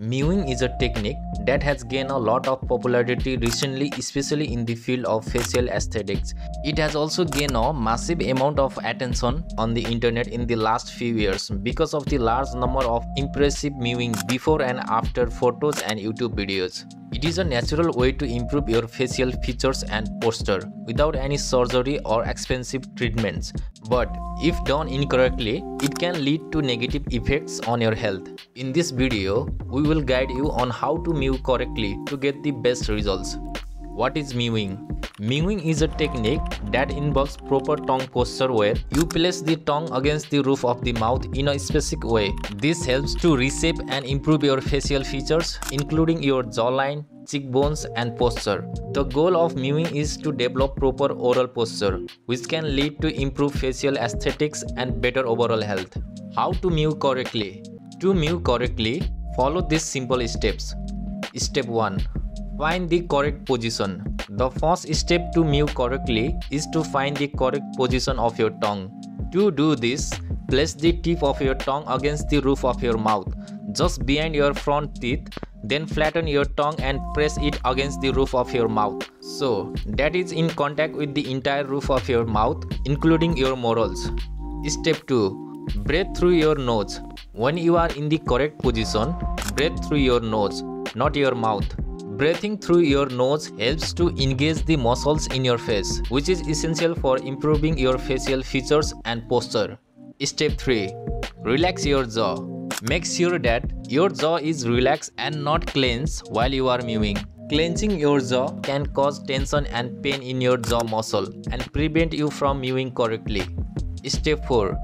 Mewing is a technique that has gained a lot of popularity recently, especially in the field of facial aesthetics. It has also gained a massive amount of attention on the internet in the last few years because of the large number of impressive mewing before and after photos and YouTube videos. It is a natural way to improve your facial features and posture without any surgery or expensive treatments. But if done incorrectly, it can lead to negative effects on your health. In this video, we will guide you on how to mew correctly to get the best results. What is mewing? Mewing is a technique that involves proper tongue posture where you place the tongue against the roof of the mouth in a specific way. This helps to reshape and improve your facial features, including your jawline, cheekbones, and posture. The goal of mewing is to develop proper oral posture, which can lead to improved facial aesthetics and better overall health. How to mew correctly? To mew correctly, follow these simple steps. Step 1. Find the correct position. The first step to mew correctly is to find the correct position of your tongue. To do this, place the tip of your tongue against the roof of your mouth, just behind your front teeth, then flatten your tongue and press it against the roof of your mouth, so that is in contact with the entire roof of your mouth, including your morals. Step 2. Breathe through your nose. When you are in the correct position, breathe through your nose, not your mouth. Breathing through your nose helps to engage the muscles in your face, which is essential for improving your facial features and posture. Step 3. Relax your jaw. Make sure that your jaw is relaxed and not clenched while you are mewing. Clenching your jaw can cause tension and pain in your jaw muscle and prevent you from mewing correctly. Step 4.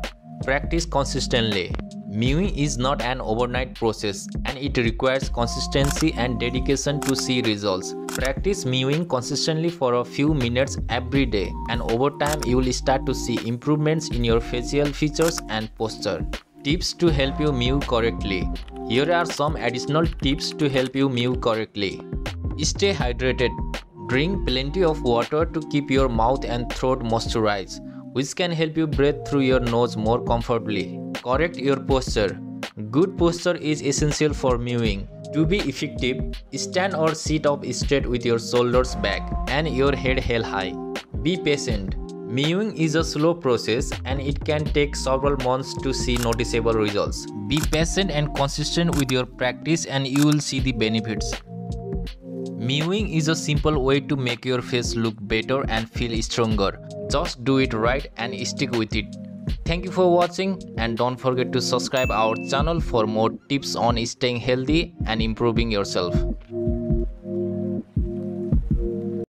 Practice consistently. Mewing is not an overnight process and it requires consistency and dedication to see results. Practice mewing consistently for a few minutes every day, and over time you will start to see improvements in your facial features and posture. Tips to help you mew correctly. Here are some additional tips to help you mew correctly. Stay hydrated. Drink plenty of water to keep your mouth and throat moisturized, which can help you breathe through your nose more comfortably. Correct your posture. Good posture is essential for mewing. To be effective, stand or sit up straight with your shoulders back and your head held high. Be patient. Mewing is a slow process and it can take several months to see noticeable results. Be patient and consistent with your practice and you will see the benefits. Mewing is a simple way to make your face look better and feel stronger. Just do it right and stick with it. Thank you for watching, and don't forget to subscribe our channel for more tips on staying healthy and improving yourself.